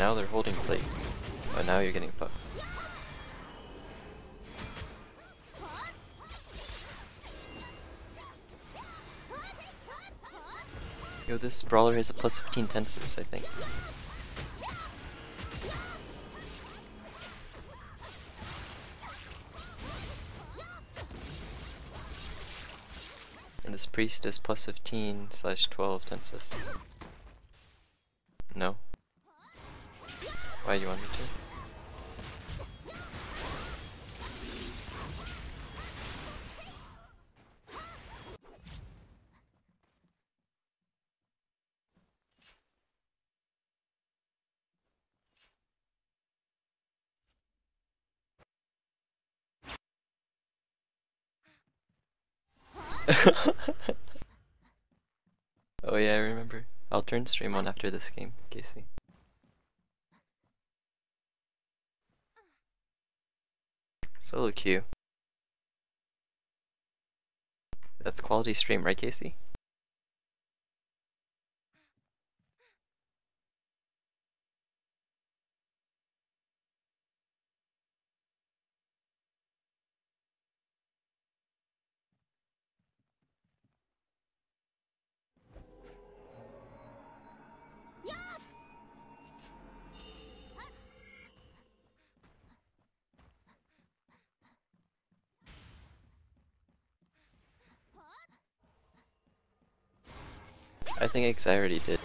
Now they're holding plate. Oh, now you're getting fucked. Yo, this Sprawler has a plus 15 tensors, I think. And this Priest is plus 15/12 tensors. No. Why do you want me to? Oh yeah, I remember. I'll turn stream on after this game, Casey. Solo queue. That's quality stream, right, Casey? I think X I already did.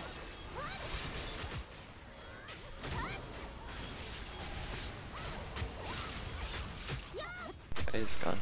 It's gone.